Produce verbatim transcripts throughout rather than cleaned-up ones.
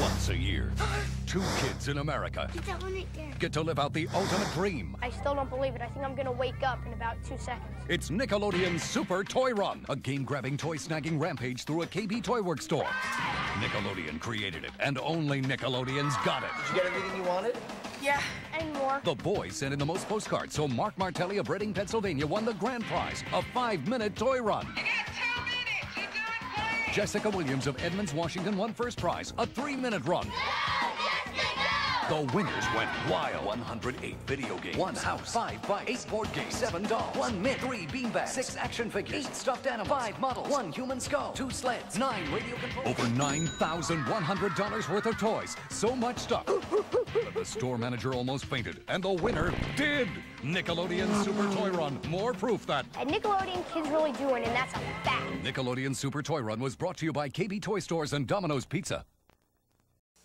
Once a year, two kids in America get, that one right there. get to live out the ultimate dream. I still don't believe it. I think I'm gonna wake up in about two seconds. It's Nickelodeon's Super Toy Run, a game-grabbing, toy-snagging rampage through a K B Toy Works store. Nickelodeon created it, and only Nickelodeon's got it. Did you get everything you wanted? Yeah, and more. The boys sent in the most postcards, so Mark Martelli of Reading, Pennsylvania won the grand prize, a five-minute toy run. You got two minutes. You do it, please. Jessica Williams of Edmonds, Washington won first prize, a three-minute run. No, yes, no. The winners went wild. one hundred eight video games, one house, five bikes, eight board games, seven dolls, one mint, three beanbags, six action figures, eight stuffed animals, five models, one human skull, two sleds, nine radio controls. Over nine thousand one hundred dollars worth of toys. So much stuff. The store manager almost fainted, and the winner did! Nickelodeon Super Toy Run, more proof that... And Nickelodeon kids really do it, and that's a fact. Nickelodeon Super Toy Run was brought to you by K B Toy Stores and Domino's Pizza.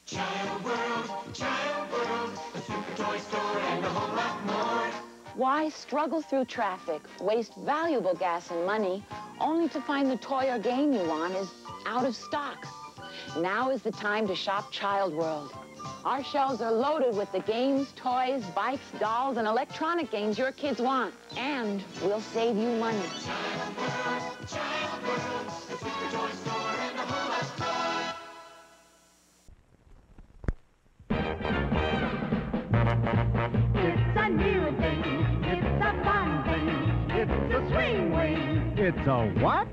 Child World, Child World, a super toy store and a whole lot more. Why struggle through traffic, waste valuable gas and money, only to find the toy or game you want is out of stock? Now is the time to shop Child World. Our shelves are loaded with the games, toys, bikes, dolls, and electronic games your kids want. And we'll save you money. Child World, Child World, the super toy store and the whole lot more. It's a new thing. It's a fun thing. It's a swing wing. It's a what?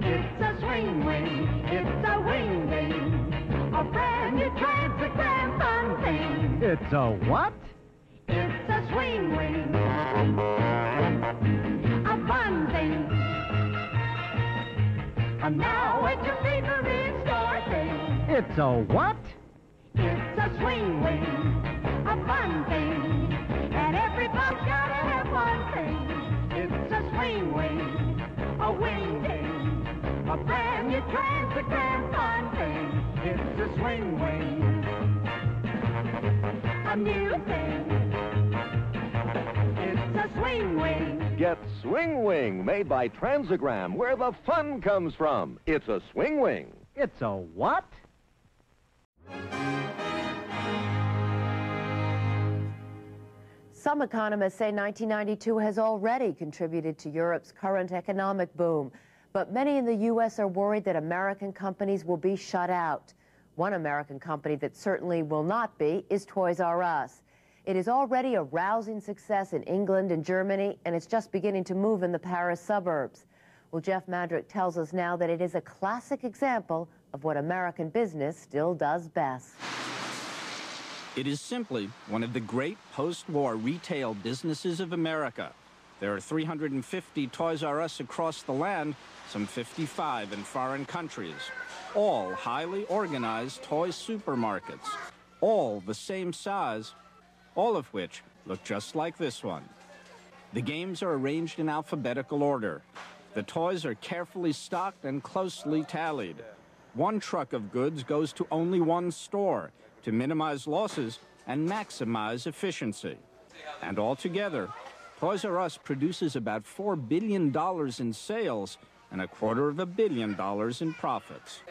It's a swing wing. It's a wing wing. A brand new Transogram fun thing. It's a what? It's a swing wing. A fun thing. And now it's your favorite store thing. It's a what? It's a swing wing. A fun thing. And everybody's gotta have one thing. It's a swing wing. A wing thing. A brand new Transogram fun thing. It's a swing wing, a new thing. It's a swing wing. Get Swing Wing, made by Transogram, where the fun comes from. It's a swing wing. It's a what? Some economists say nineteen ninety-two has already contributed to Europe's current economic boom. But many in the U S are worried that American companies will be shut out. One American company that certainly will not be is Toys R Us. It is already a rousing success in England and Germany, and it's just beginning to move in the Paris suburbs. Well, Jeff Madrick tells us now that it is a classic example of what American business still does best. It is simply one of the great post-war retail businesses of America. There are three hundred fifty Toys R Us across the land, some fifty-five in foreign countries. All highly organized toy supermarkets, all the same size, all of which look just like this one. The games are arranged in alphabetical order. The toys are carefully stocked and closely tallied. One truck of goods goes to only one store to minimize losses and maximize efficiency. And altogether, Toys R Us produces about four billion dollars in sales and a quarter of a billion dollars in profits.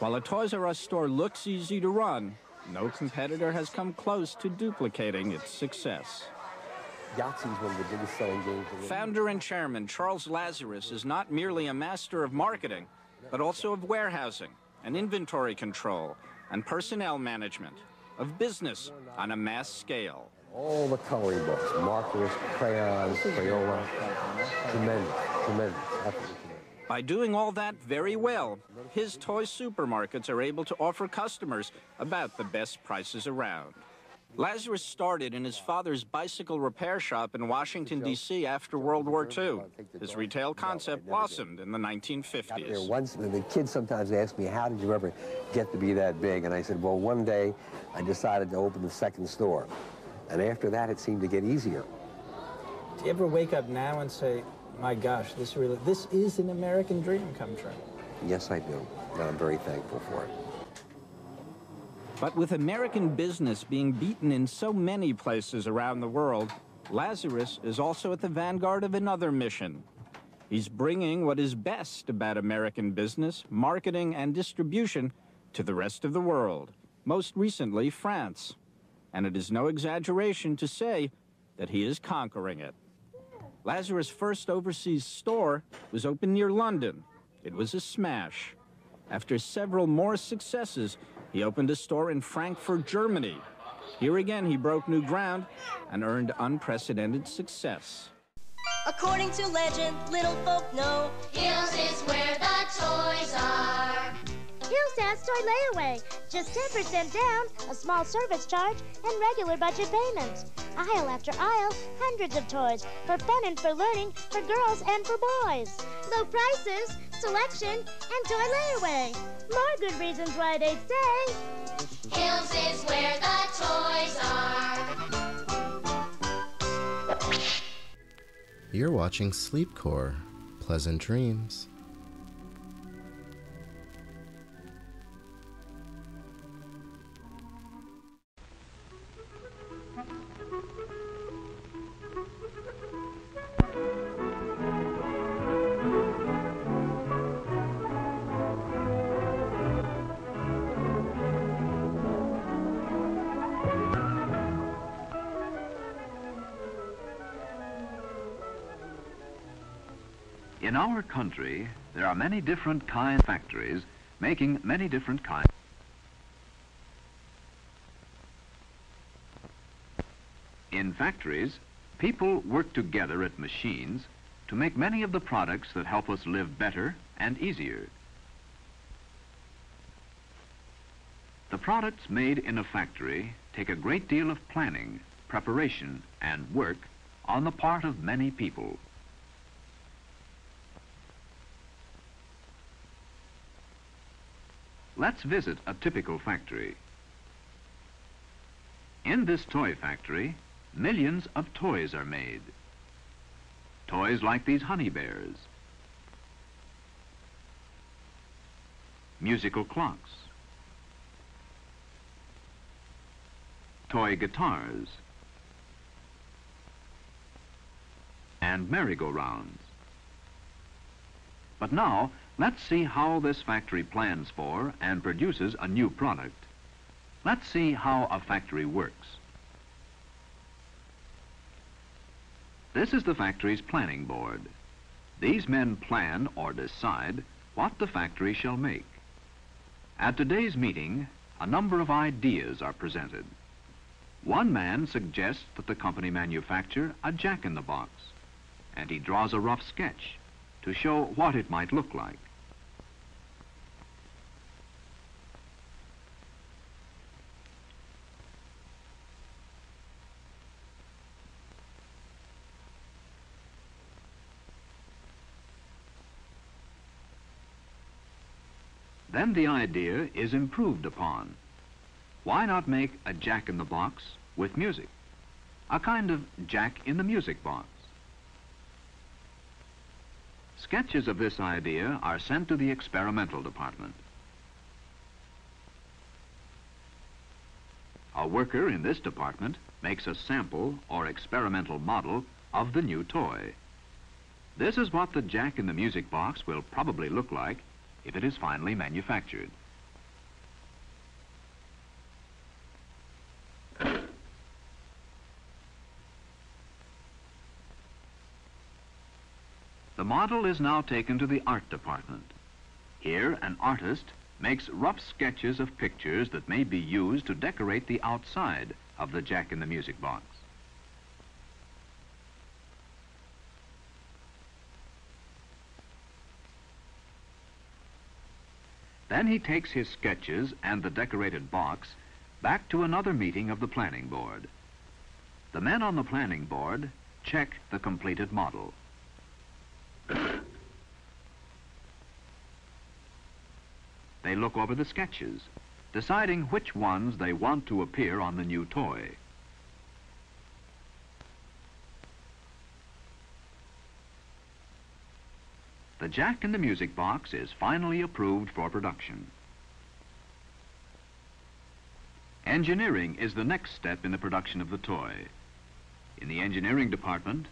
While a Toys R Us store looks easy to run, no competitor has come close to duplicating its success. Yahtzee's one of the biggest selling games. Founder and chairman Charles Lazarus is not merely a master of marketing, but also of warehousing and inventory control and personnel management, of business on a mass scale. All the coloring books, markers, crayons, Crayola, tremendous, tremendous. By doing all that very well, his toy supermarkets are able to offer customers about the best prices around. Lazarus started in his father's bicycle repair shop in Washington, D C after World War Two. His retail concept blossomed in the nineteen fifties. Once, the kids sometimes ask me, how did you ever get to be that big? And I said, well, one day I decided to open the second store. And after that, it seemed to get easier. Do you ever wake up now and say, my gosh, this really, this is an American dream come true? Yes, I do, and I'm very thankful for it. But with American business being beaten in so many places around the world, Lazarus is also at the vanguard of another mission. He's bringing what is best about American business, marketing, and distribution to the rest of the world. most recently France. And it is no exaggeration to say that he is conquering it. Lazarus' first overseas store was opened near London. It was a smash. After several more successes, he opened a store in Frankfurt, Germany. Here again, he broke new ground and earned unprecedented success. According to legend, little folk know, Hills is where the toys are. Hills has toy layaway. Just ten percent down, a small service charge, and regular budget payments. Aisle after aisle, hundreds of toys, for fun and for learning, for girls and for boys. Low prices, selection, and toy layaway. More good reasons why they say, Hills is where the toys are. You're watching Sleepcore. Pleasant dreams. In our country, there are many different kind of factories making many different kinds. In factories, people work together at machines to make many of the products that help us live better and easier. The products made in a factory take a great deal of planning, preparation, and work on the part of many people. Let's visit a typical factory. In this toy factory, millions of toys are made. Toys like these honey bears, musical clocks, toy guitars, and merry-go-rounds. But now, let's see how this factory plans for and produces a new product. Let's see how a factory works. This is the factory's planning board. These men plan or decide what the factory shall make. At today's meeting, a number of ideas are presented. One man suggests that the company manufacture a jack-in-the-box, and he draws a rough sketch to show what it might look like. Then the idea is improved upon. Why not make a jack-in-the-box with music? A kind of jack-in-the-music box. Sketches of this idea are sent to the experimental department. A worker in this department makes a sample or experimental model of the new toy. This is what the jack-in-the-music box will probably look like if it is finally manufactured. The model is now taken to the art department. Here, an artist makes rough sketches of pictures that may be used to decorate the outside of the jack-in-the-music box. Then he takes his sketches and the decorated box back to another meeting of the planning board. The men on the planning board check the completed model. They look over the sketches, deciding which ones they want to appear on the new toy. The jack-in-the-music box is finally approved for production. Engineering is the next step in the production of the toy. In the engineering department,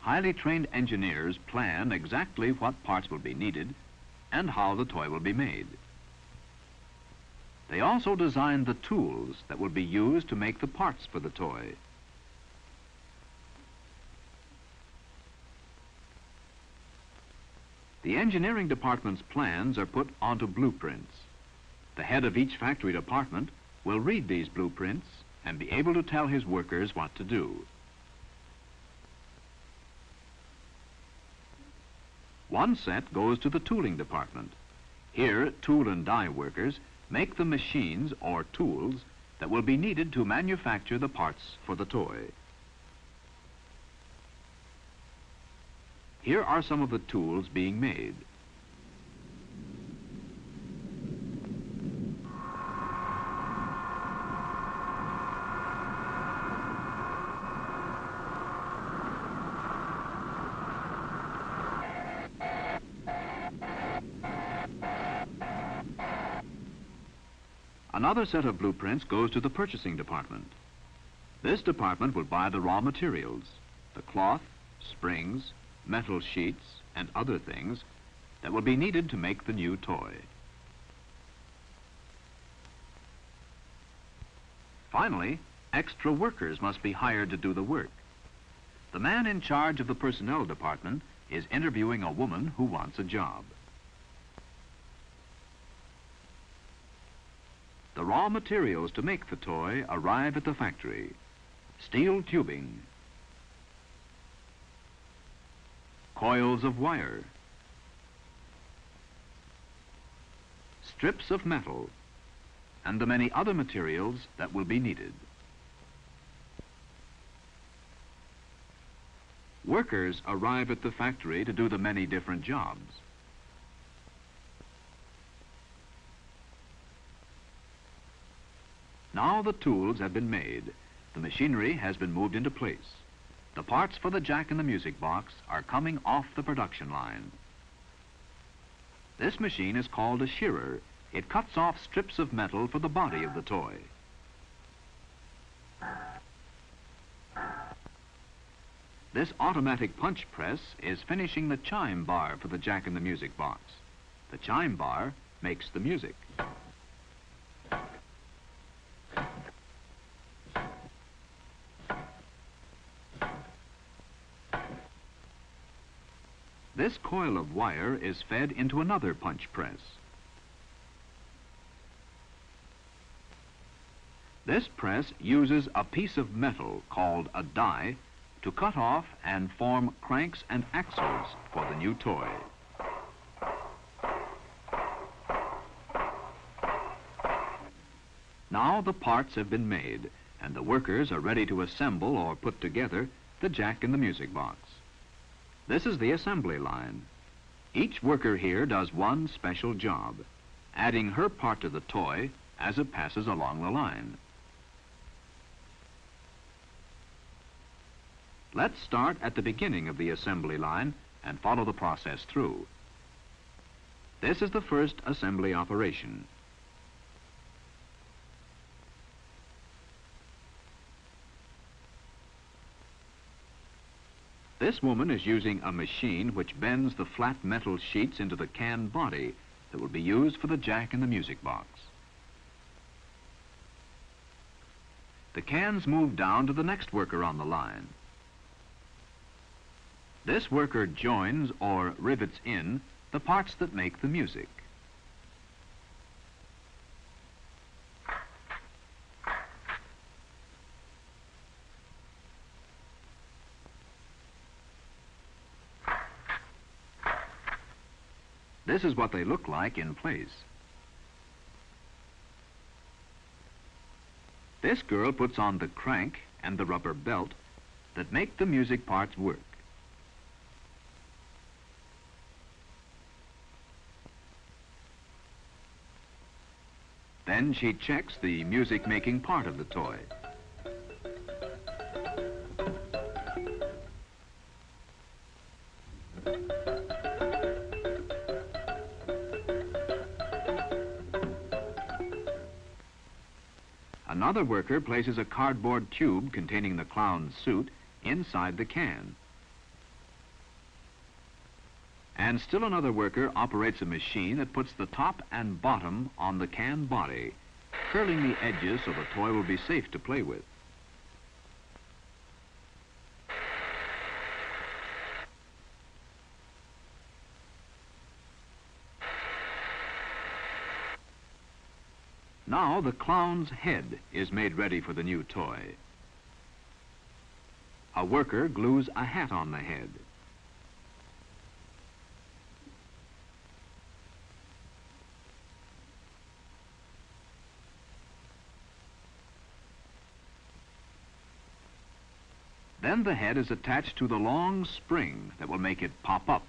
highly trained engineers plan exactly what parts will be needed and how the toy will be made. They also designed the tools that will be used to make the parts for the toy. The engineering department's plans are put onto blueprints. The head of each factory department will read these blueprints and be able to tell his workers what to do. One set goes to the tooling department. Here, tool and die workers make the machines or tools that will be needed to manufacture the parts for the toy. Here are some of the tools being made. Another set of blueprints goes to the purchasing department. This department will buy the raw materials, the cloth, springs, metal sheets, and other things that will be needed to make the new toy. Finally, extra workers must be hired to do the work. The man in charge of the personnel department is interviewing a woman who wants a job. The raw materials to make the toy arrive at the factory. Steel tubing, coils of wire, strips of metal, and the many other materials that will be needed. Workers arrive at the factory to do the many different jobs. Now the tools have been made. The machinery has been moved into place. The parts for the Jack and the Music Box are coming off the production line. This machine is called a shearer. It cuts off strips of metal for the body of the toy. This automatic punch press is finishing the chime bar for the Jack and the Music Box. The chime bar makes the music. This coil of wire is fed into another punch press. This press uses a piece of metal called a die to cut off and form cranks and axles for the new toy. Now the parts have been made, and the workers are ready to assemble or put together the Jack and the Music Box. This is the assembly line. Each worker here does one special job, adding her part to the toy as it passes along the line. Let's start at the beginning of the assembly line and follow the process through. This is the first assembly operation. This woman is using a machine which bends the flat metal sheets into the can body that will be used for the Jack and the Music Box. The cans move down to the next worker on the line. This worker joins or rivets in the parts that make the music. This is what they look like in place. This girl puts on the crank and the rubber belt that make the music parts work. Then she checks the music-making part of the toy. Another worker places a cardboard tube containing the clown's suit inside the can. And still another worker operates a machine that puts the top and bottom on the can body curling the edges so the toy will be safe to play with. Now the clown's head is made ready for the new toy. A worker glues a hat on the head. Then the head is attached to the long spring that will make it pop up.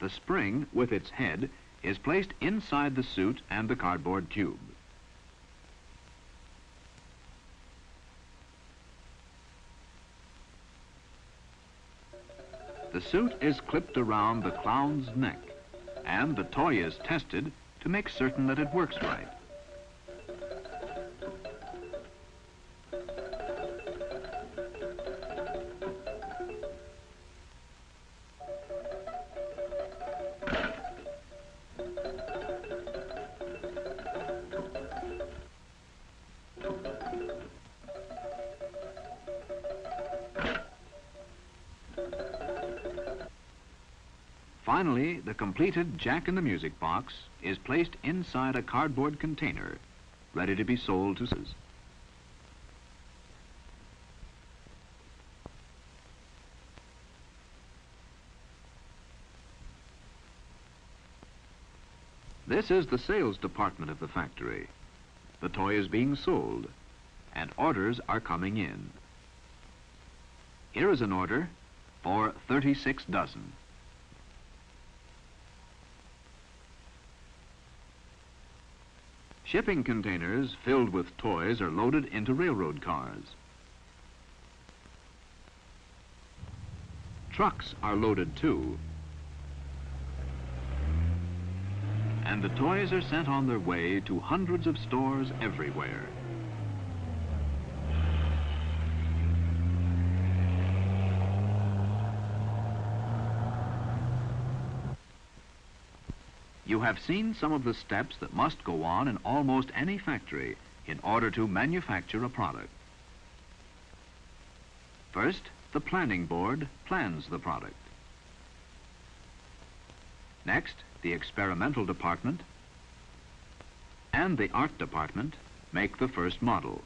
The spring, with its head, is placed inside the suit and the cardboard tube. The suit is clipped around the clown's neck, and the toy is tested to make certain that it works right. Finally, the completed Jack in the Music box is placed inside a cardboard container, ready to be sold to sellers. This is the sales department of the factory. The toy is being sold, and orders are coming in. Here is an order for thirty-six dozen. Shipping containers filled with toys are loaded into railroad cars. Trucks are loaded too. And the toys are sent on their way to hundreds of stores everywhere. You have seen some of the steps that must go on in almost any factory in order to manufacture a product. First, the planning board plans the product. Next, the experimental department and the art department make the first model.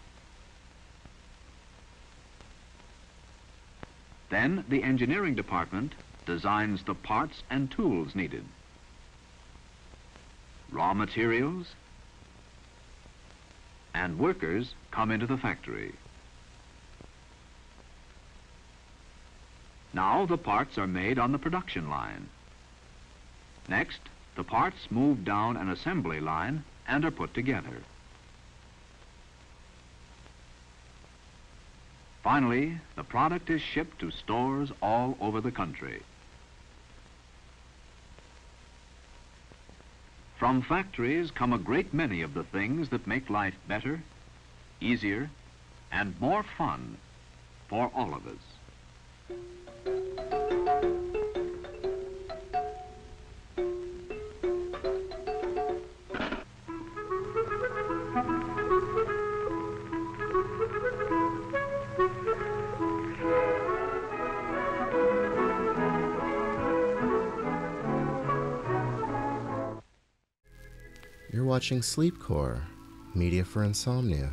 Then, the engineering department designs the parts and tools needed. Raw materials and workers come into the factory. Now the parts are made on the production line. Next, the parts move down an assembly line and are put together. Finally, the product is shipped to stores all over the country. From factories come a great many of the things that make life better, easier, and more fun for all of us. Watching Sleepcore, media for insomnia.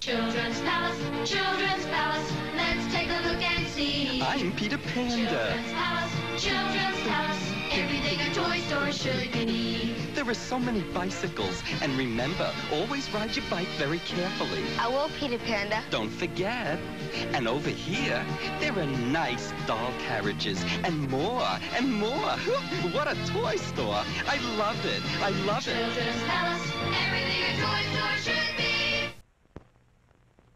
Children's Palace, Children's Palace, let's take a look and see. I'm Peter Panda. Children's Palace, Children's Palace. everything a toy store should be. There are so many bicycles. And remember, always ride your bike very carefully. I will, Peter Panda. Don't forget. And over here, there are nice doll carriages and more and more. What a toy store. I love it. I love it. Children's Palace, everything a toy store should be.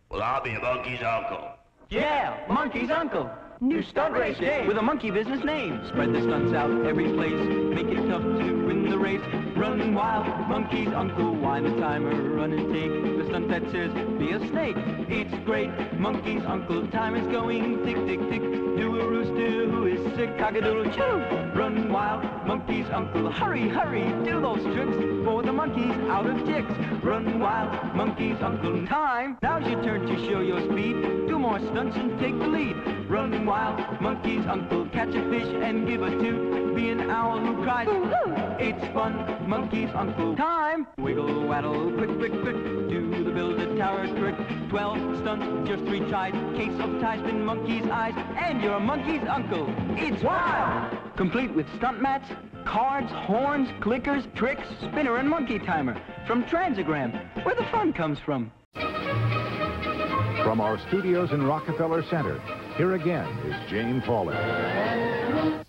Well, I'll be Monkey's uncle. Yeah, Monkey's uncle. New stunt race day with a monkey business name. Spread the stunts out every place. Make it tough to win the race. Run wild, Monkey's uncle. Wind the timer, run and take the stunt that says be a snake. It's great, Monkey's uncle. Time is going tick, tick, tick. Do a rooster who is sick. Cock-a-doodle choo. Run wild, Monkey's uncle. Hurry, hurry, do those tricks for the monkeys out of ticks. Run wild, Monkey's uncle. Time, now's your turn to show your speed. Do more stunts and take the lead. Run wild, Monkey's uncle. Catch a fish and give a toot. Be an owl who cries. Ooh, it's fun, Monkey's uncle. Time! Wiggle, waddle, quick, quick, quick. Do the build-a-tower trick. Twelve stunts, just three tries. Case of ties, been Monkey's eyes. And you're a Monkey's uncle. It's wild! Complete with stunt mats, cards, horns, clickers, tricks, spinner, and monkey timer. From Transogram, where the fun comes from. From our studios in Rockefeller Center, here again is Jane Fallon.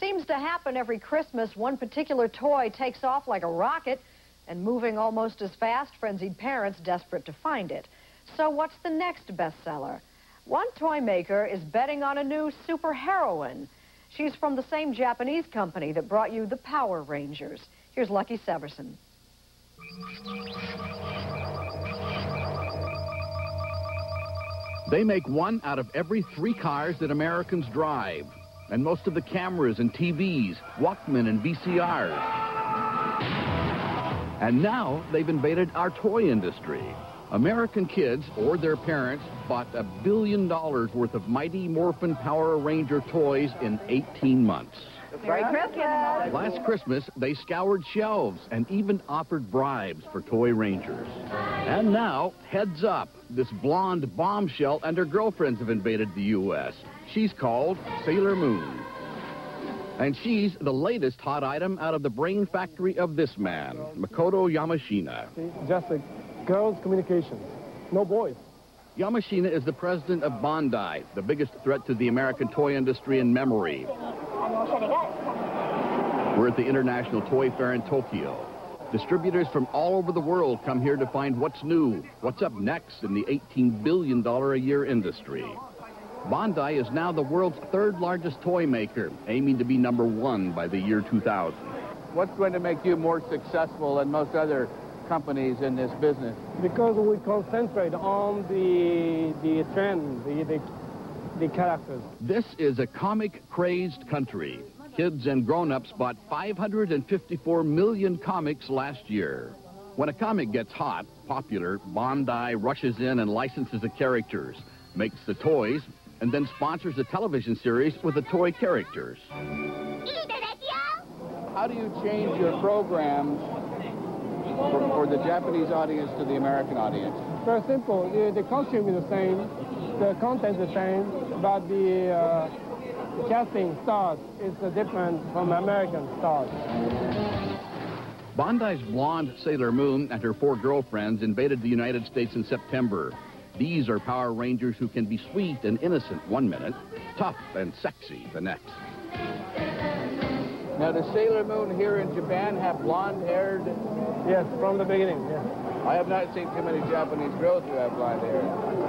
Seems to happen every Christmas. One particular toy takes off like a rocket and moving almost as fast, frenzied parents desperate to find it. So what's the next bestseller? One toy maker is betting on a new superheroine. She's from the same Japanese company that brought you the Power Rangers. Here's Lucky Severson. They make one out of every three cars that Americans drive, and most of the cameras and T Vs, Walkman and V C Rs. And now they've invaded our toy industry. American kids or their parents bought a billion dollars worth of Mighty Morphin Power Ranger toys in eighteen months. Merry Christmas! Last Christmas, they scoured shelves and even offered bribes for toy rangers. And now, heads up, this blonde bombshell and her girlfriends have invaded the U S She's called Sailor Moon. And she's the latest hot item out of the brain factory of this man, Makoto Yamashina. Just like girls' communications, no boys. Yamashina is the president of Bandai, the biggest threat to the American toy industry in memory. We're at the International Toy Fair in Tokyo. Distributors from all over the world come here to find what's new, what's up next in the eighteen billion dollars a year industry. Bandai is now the world's third largest toy maker, aiming to be number one by the year two thousand. What's going to make you more successful than most other companies in this business? Because we concentrate on the the trend, the, the, the characters. This is a comic-crazed country. Kids and grown-ups bought five hundred fifty-four million comics last year. When a comic gets hot, popular, Bandai rushes in and licenses the characters, makes the toys, and then sponsors a television series with the toy characters. How do you change your programs For, for the Japanese audience to the American audience? Very simple. The, the costume is the same, the content is the same, but the uh, casting stars is different from American stars. Bandai's blonde Sailor Moon and her four girlfriends invaded the United States in September. These are Power Rangers who can be sweet and innocent one minute, tough and sexy the next. Now, does Sailor Moon here in Japan have blonde-haired? Yes, from the beginning, yes. I have not seen too many Japanese girls who have blonde hair.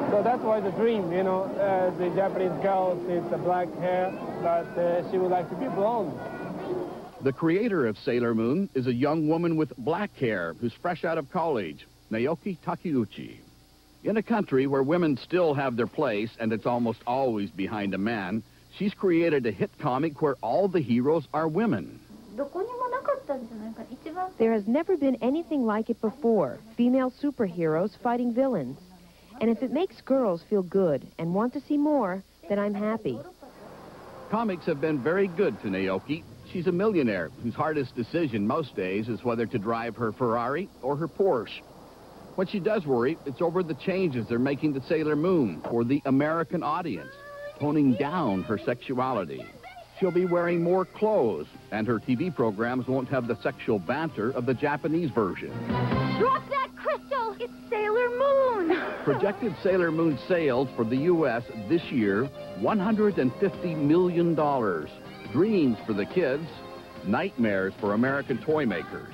So that's why the dream, you know, uh, the Japanese girls, it's the black hair, but uh, she would like to be blonde. The creator of Sailor Moon is a young woman with black hair who's fresh out of college, Naoki Takeuchi. In a country where women still have their place, and it's almost always behind a man, she's created a hit comic where all the heroes are women. There has never been anything like it before, female superheroes fighting villains. And if it makes girls feel good and want to see more, then I'm happy. Comics have been very good to Naoki. She's a millionaire whose hardest decision most days is whether to drive her Ferrari or her Porsche. When she does worry, it's over the changes they're making to Sailor Moon for the American audience, toning down her sexuality. she'll be wearing more clothes, and her T V programs won't have the sexual banter of the Japanese version. Drop that crystal! It's Sailor Moon! Projected Sailor Moon sales for the U S this year, one hundred fifty million dollars. Dreams for the kids, nightmares for American toy makers.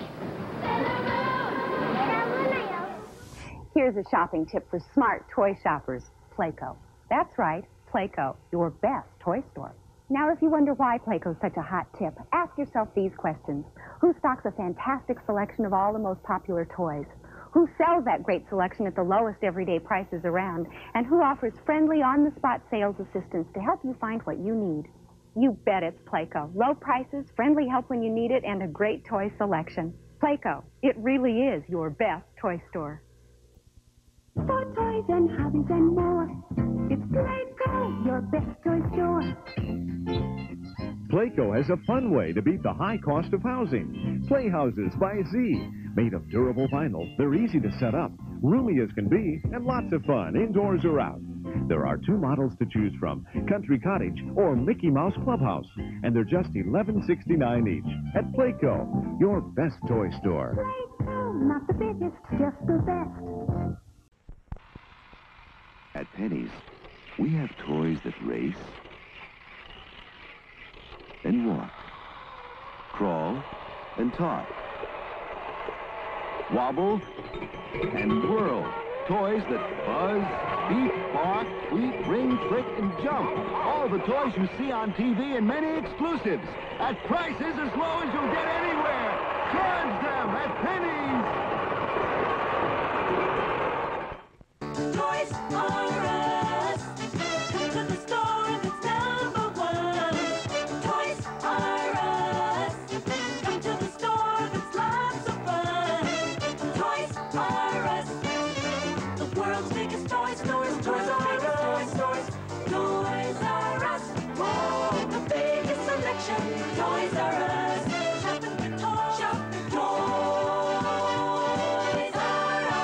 Here's a shopping tip for smart toy shoppers, Playco. That's right, Playco, your best toy store. Now, if you wonder why Playco's such a hot tip, ask yourself these questions. Who stocks a fantastic selection of all the most popular toys? Who sells that great selection at the lowest everyday prices around? And who offers friendly, on-the-spot sales assistance to help you find what you need? You bet it's Playco. Low prices, friendly help when you need it, and a great toy selection. Playco, it really is your best toy store. For toys and hobbies and more, it's Playco, your best toy store. Playco has a fun way to beat the high cost of housing. Playhouses by Z. Made of durable vinyl, they're easy to set up, roomy as can be, and lots of fun indoors or out. There are two models to choose from, Country Cottage or Mickey Mouse Clubhouse, and they're just eleven sixty-nine each. At Playco, your best toy store. Playco, not the biggest, just the best. At Penney's, we have toys that race and walk, crawl and talk, wobble and whirl. Toys that buzz, beat, bark, squeak, ring, trick, and jump. All the toys you see on T V and many exclusives at prices as low as you'll get anywhere. Charge them at Penney's. Toys R Us. Come to the store that's number one. Toys R Us. Come to the store that's lots of fun. Toys R Us. The world's biggest toy stores. Toys R Us. Toys, toys R Us. Oh, the biggest selection. Toys R Us. Shopping for toys. Shop for toys. Toys R Us.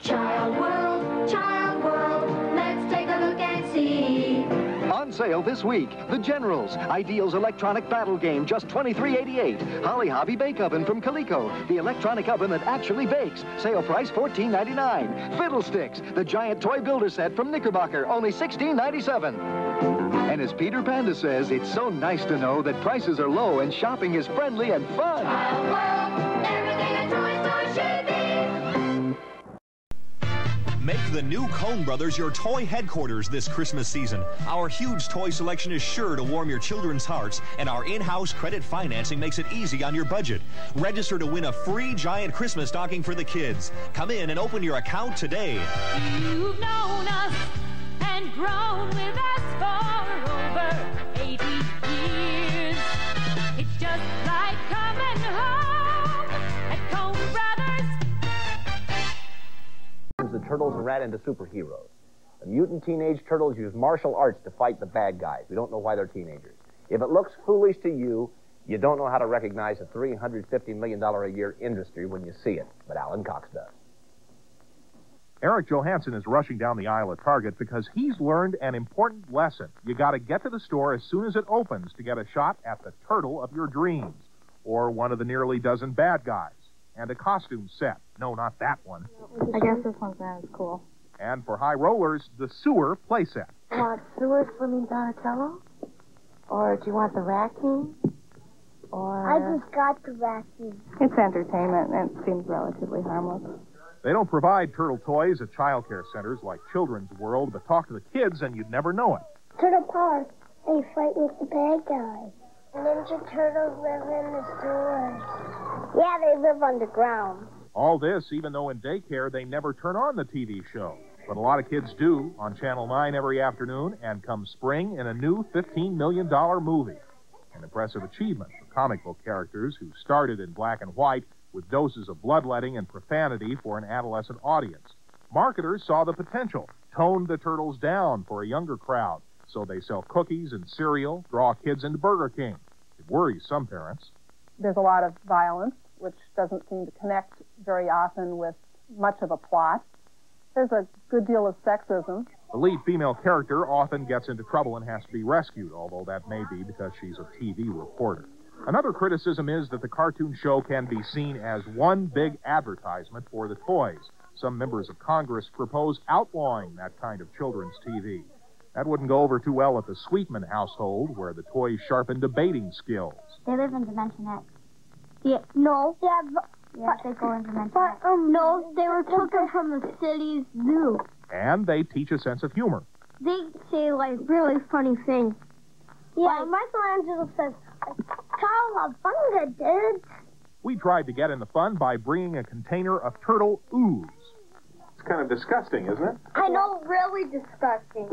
Child World, Child World, let's take a look and see. On sale this week, The Generals, Ideal's electronic battle game, just twenty-three eighty-eight. Holly Hobby Bake Oven from Coleco, the electronic oven that actually bakes. Sale price fourteen ninety-nine. Fiddlesticks, the giant toy builder set from Knickerbocker, only sixteen ninety-seven. And as Peter Panda says, it's so nice to know that prices are low and shopping is friendly and fun. Child World, everything a toy store should be. Make the new Cone Brothers your toy headquarters this Christmas season. Our huge toy selection is sure to warm your children's hearts, and our in-house credit financing makes it easy on your budget. Register to win a free giant Christmas stocking for the kids. Come in and open your account today. You've known us and grown with us for over eighty years. It's just like coming home at Cone Brothers. The turtles are rat into superheroes. The mutant teenage turtles use martial arts to fight the bad guys. We don't know why they're teenagers. If it looks foolish to you, you don't know how to recognize a three hundred fifty million dollars a year industry when you see it, but Alan Cox does. Eric Johansson is rushing down the aisle at Target because he's learned an important lesson. You got to get to the store as soon as it opens to get a shot at the turtle of your dreams, or one of the nearly dozen bad guys. And a costume set. No, not that one. I guess this one sounds cool. And for high rollers, the sewer playset. You want sewer swimming Donatello? Or do you want the rat king? Or... I just got the rat king. It's entertainment and it seems relatively harmless. They don't provide turtle toys at child care centers like Children's World, but talk to the kids and you'd never know it. Turtle Power, they fight with the bad guys. Ninja Turtles live in the sewers. Yeah, they live underground. All this, even though in daycare they never turn on the T V show. But a lot of kids do, on Channel nine every afternoon, and come spring in a new fifteen million dollar movie. An impressive achievement for comic book characters who started in black and white with doses of bloodletting and profanity for an adolescent audience. Marketers saw the potential, toned the turtles down for a younger crowd, so they sell cookies and cereal, draw kids into Burger King. It worries some parents. There's a lot of violence, which doesn't seem to connect very often with much of a plot. There's a good deal of sexism. The lead female character often gets into trouble and has to be rescued, although that may be because she's a T V reporter. Another criticism is that the cartoon show can be seen as one big advertisement for the toys. Some members of Congress propose outlawing that kind of children's T V. That wouldn't go over too well at the Sweetman household, where the toys sharpen debating skills. They live in Dimension X. Yeah, no. Yeah, but, yeah but, they go in Dimension X. But, um, no, they were taken from the city's zoo. And they teach a sense of humor. They say, like, really funny things. Yeah, like, Michelangelo says, "Cowabunga, dude." We tried to get in the fun by bringing a container of turtle ooze. It's kind of disgusting, isn't it? I know, really disgusting.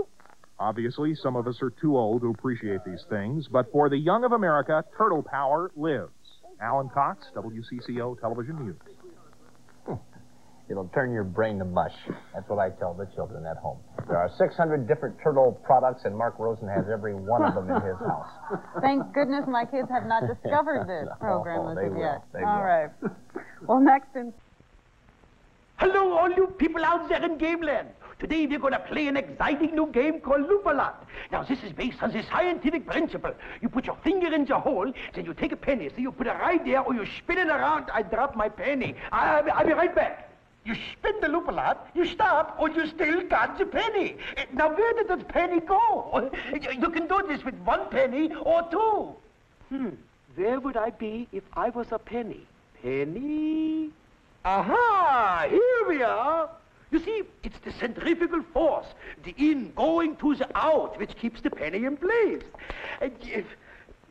Obviously, some of us are too old to appreciate these things, but for the young of America, turtle power lives. Alan Cox, W C C O Television News. Hmm. It'll turn your brain to mush. That's what I tell the children at home. There are six hundred different turtle products, and Mark Rosen has every one of them in his house. Thank goodness my kids have not discovered this no, program as of yet. They all will. Right. Well, next in... Hello, all you people out there in game land. Today we're going to play an exciting new game called Loop-a-Lot. Now this is based on the scientific principle. You put your finger in the hole, then you take a penny, so you put it right there, or you spin it around, I drop my penny. I'll, I'll be right back. You spin the Loop-a-Lot, you stop, or you still got the penny. Now where did the penny go? You can do this with one penny or two. Hmm, where would I be if I was a penny? Penny? Aha, here we are. You see, it's the centrifugal force, the in going to the out, which keeps the penny in place. And, if,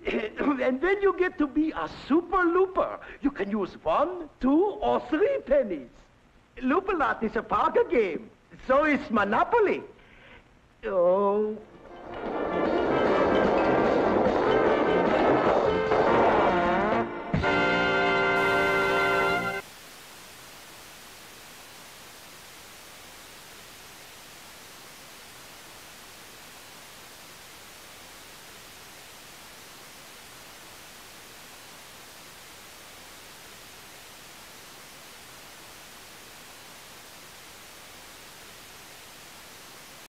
and when you get to be a super looper, you can use one, two, or three pennies. Loop-a-Lot is a Parker game. So is Monopoly. Oh,